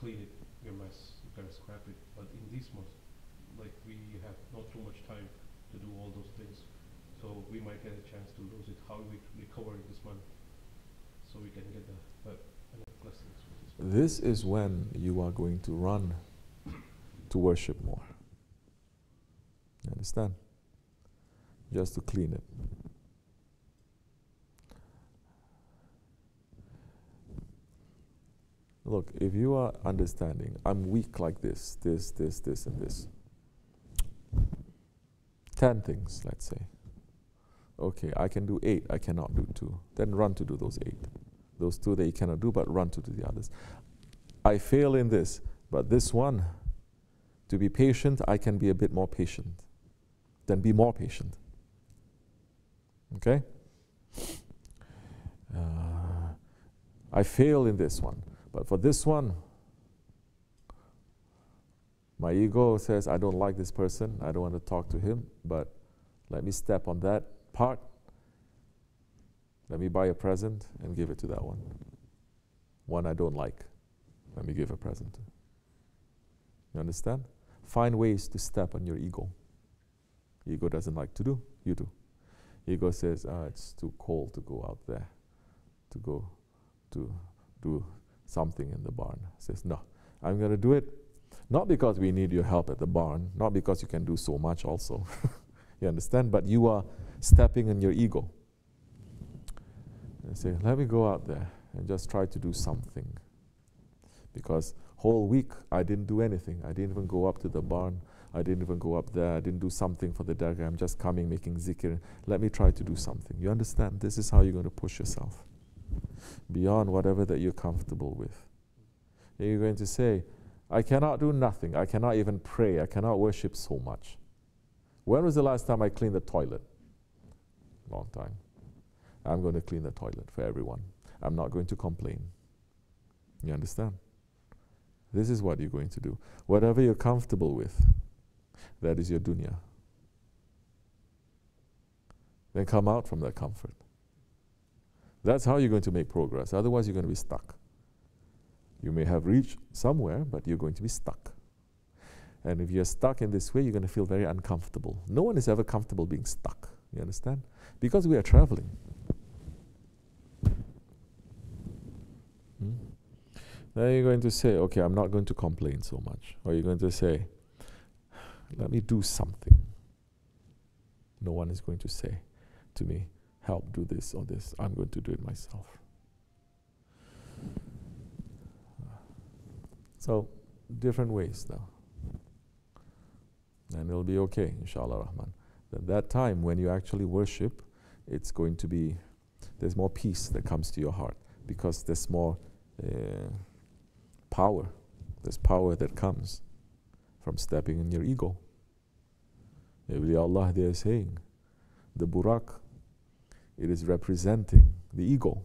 clean it, your mess, you can scrap it. But in these mosques, like, we have not too much time to do all those things, so we might get a chance to lose it. How do we recover it this month so we can get the blessings? This is when you are going to run to worship more. You understand? Just to clean it. Look, if you are understanding, I'm weak like this, this, this, this, and this. 10 things, let's say. Okay, I can do 8, I cannot do 2. Then run to do those 8. Those 2 that you cannot do, but run to do the others. I fail in this, but this one, to be patient, I can be a bit more patient. Then be more patient. Okay? I fail in this one. But for this one, my ego says, I don't like this person, I don't want to talk to him, but let me step on that part, let me buy a present and give it to that one. One I don't like, let me give a present to. You understand? Find ways to step on your ego. Ego doesn't like to do, you do. Ego says, it's too cold to go out there, to go to do something in the barn. Says, no, I'm going to do it. Not because we need your help at the barn, not because you can do so much also. You understand? But you are stepping on your ego. And say, let me go out there and just try to do something. Because whole week I didn't do anything. I didn't even go up to the barn. I didn't even go up there. I didn't do something for the dergah. I'm just coming, making zikir. Let me try to do something. You understand? This is how you're going to push yourself beyond whatever that you're comfortable with. And you're going to say, I cannot do nothing. I cannot even pray. I cannot worship so much. When was the last time I cleaned the toilet? Long time. I'm going to clean the toilet for everyone. I'm not going to complain. You understand? This is what you're going to do. Whatever you're comfortable with, that is your dunya. Then come out from that comfort. That's how you're going to make progress. Otherwise, you're going to be stuck. You may have reached somewhere, but you're going to be stuck. And if you're stuck in this way, you're going to feel very uncomfortable. No one is ever comfortable being stuck. You understand? Because we are traveling. Then you're going to say, okay, I'm not going to complain so much. Or you're going to say, let me do something. No one is going to say to me, help do this or this. I'm going to do it myself. So, different ways now. And it'll be okay, inshallah rahman. At that time, when you actually worship, it's going to be, there's more peace that comes to your heart because there's more power. There's power that comes from stepping in your ego. Awliya Allah, they are saying, the buraq, it is representing the ego.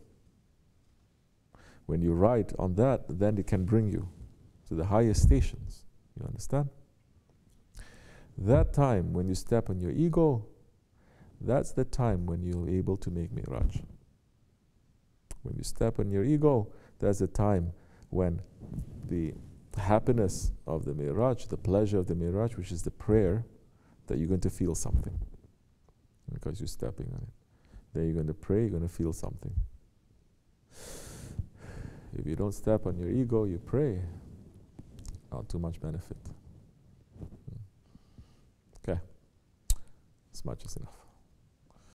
When you ride on that, then it can bring you to the highest stations. You understand? That time when you step on your ego, that's the time when you're able to make mi'raj. When you step on your ego, that's the time when the happiness of the mi'raj, the pleasure of the mi'raj, which is the prayer, that you're going to feel something because you're stepping on it. Then you're going to pray, you're going to feel something. If you don't step on your ego, you pray, not too much benefit. Okay, as much as enough.